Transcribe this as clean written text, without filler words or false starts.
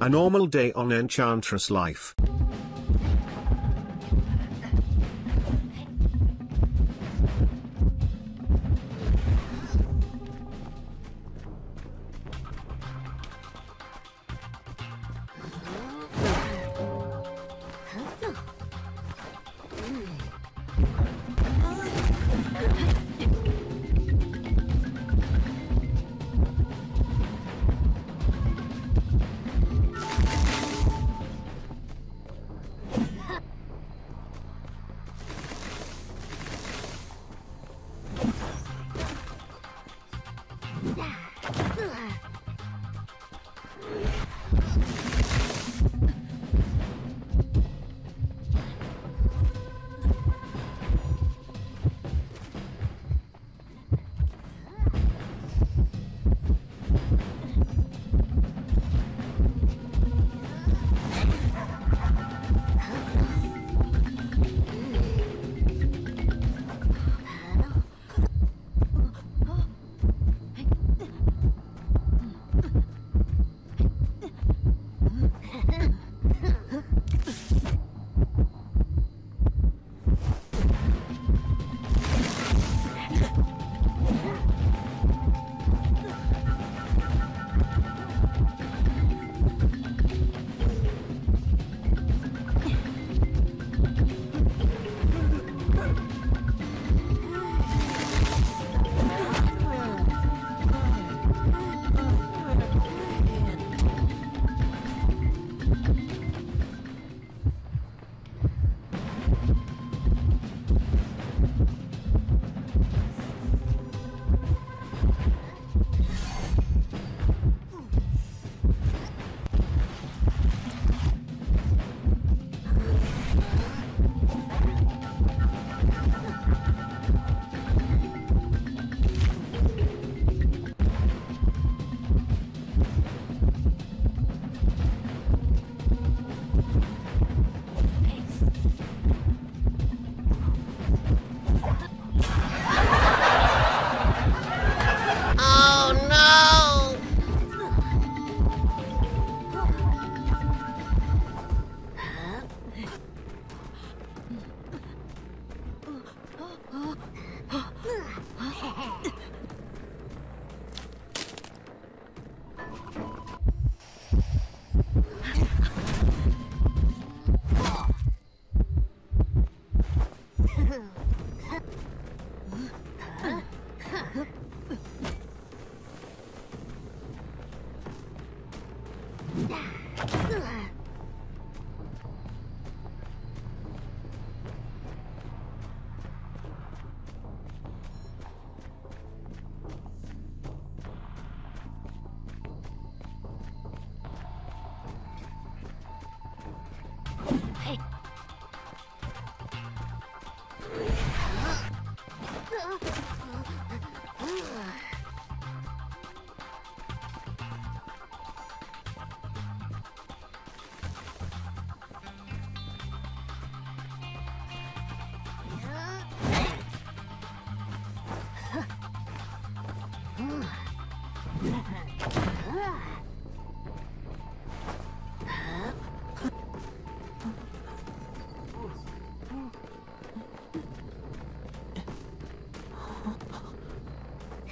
A normal day on Enchantress life.